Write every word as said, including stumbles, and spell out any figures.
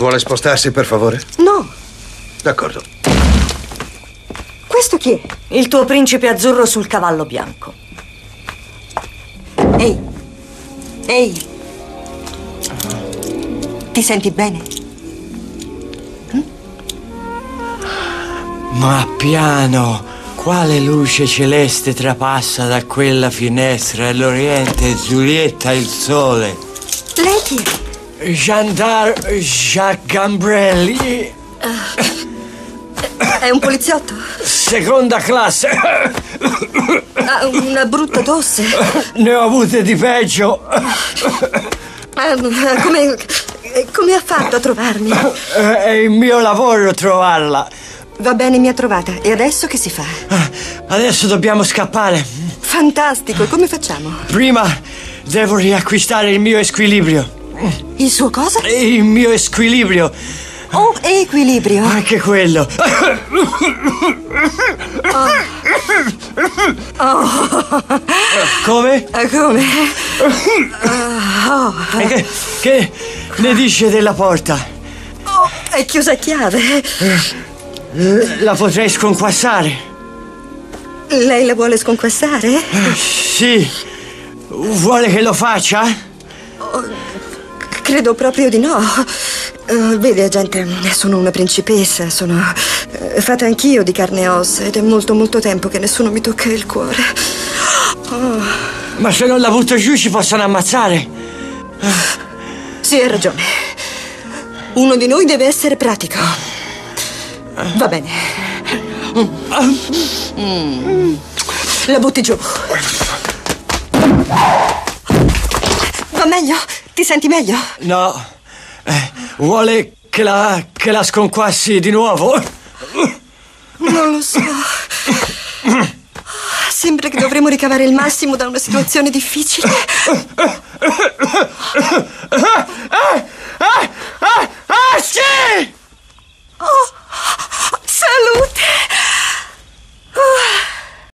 Vuole spostarsi, per favore? No. D'accordo. Questo chi è? Il tuo principe azzurro sul cavallo bianco. Ehi. Ehi. Ti senti bene? Hm? Ma piano! Quale luce celeste trapassa da quella finestra e l'Oriente Giulietta il sole? Lei chi è? Gendarme Jacques Gambrelli. Uh, è un poliziotto? Seconda classe. Ha uh, una brutta tosse. Ne ho avute di peggio. Uh, come, come ha fatto a trovarmi? È il mio lavoro trovarla. Va bene, mi ha trovata. E adesso che si fa? Adesso dobbiamo scappare. Fantastico. E come facciamo? Prima devo riacquistare il mio equilibrio. Il suo cosa? Il mio equilibrio. Oh, equilibrio. Anche quello. Oh. Oh. Come? Come? Oh. Oh. E che, che ne dice della porta? Oh, è chiusa a chiave. La potrei sconquassare. Lei la vuole sconquassare? Eh, sì. Vuole che lo faccia? Oh, credo proprio di no. Uh, vede, gente, sono una principessa. Sono uh, fatta anch'io di carne e ossa. Ed è molto, molto tempo che nessuno mi tocca il cuore. Oh. Ma se non la butto giù ci possono ammazzare. Sì, hai ragione. Uno di noi deve essere pratico. Va bene. La butti giù. Va meglio? Ti senti meglio? No. Eh, vuole che la, che la sconquassi di nuovo? Non lo so. Sembra che dovremo ricavare il massimo da una situazione difficile.